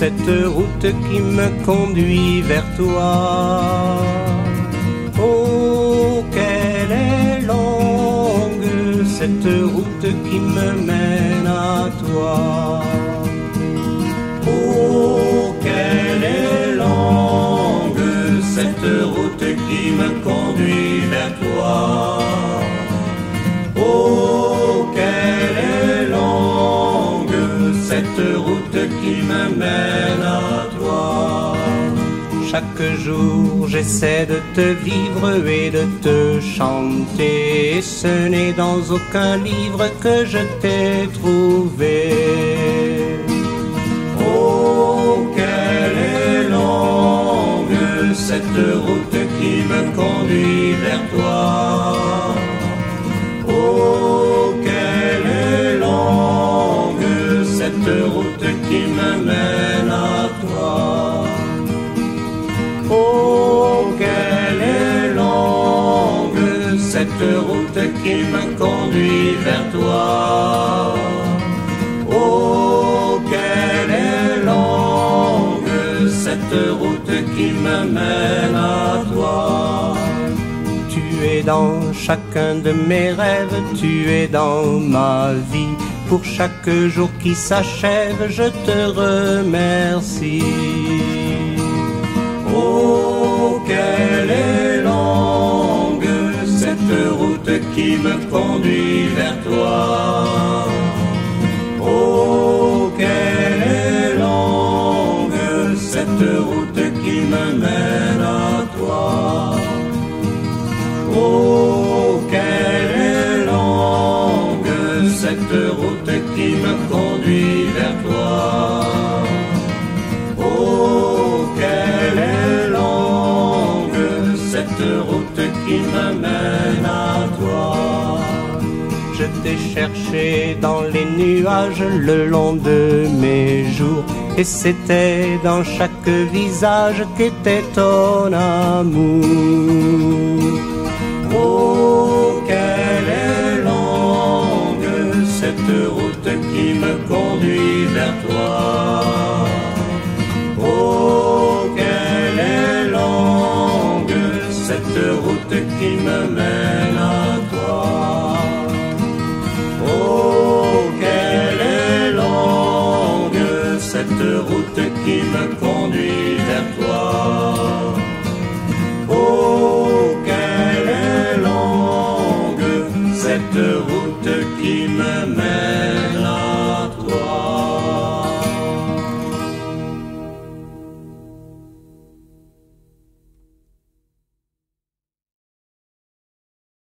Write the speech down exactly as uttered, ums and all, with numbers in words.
cette route qui me conduit vers toi. Oh, qu'elle est longue, cette route qui me mène à toi. Oh, qu'elle est longue, cette route qui me conduit vers toi. Oh, qu'elle est longue, cette route qui me mène à toi. Chaque jour j'essaie de te vivre et de te chanter, et ce n'est dans aucun livre que je t'ai trouvé. Oh, qu'elle est longue, cette route qui me conduit vers toi. Oh, qu'elle est longue, cette route qui me mène à toi. Oh, qu'elle est longue, cette route qui me conduit vers toi. Oh, qu'elle est longue, cette route qui me mène à toi. Tu es dans chacun de mes rêves, tu es dans ma vie. Pour chaque jour qui s'achève, je te remercie. Oh, qu'elle est longue, cette route qui me conduit vers toi. Oh, qu'elle est longue, cette route qui me mène à toi. Oh, qu'elle est longue, cette route qui me conduit vers toi. Oh, qu'elle est longue, cette route qui me mène à toi. Je t'ai cherché dans les nuages le long de mes jours, et c'était dans chaque visage qu'était ton amour.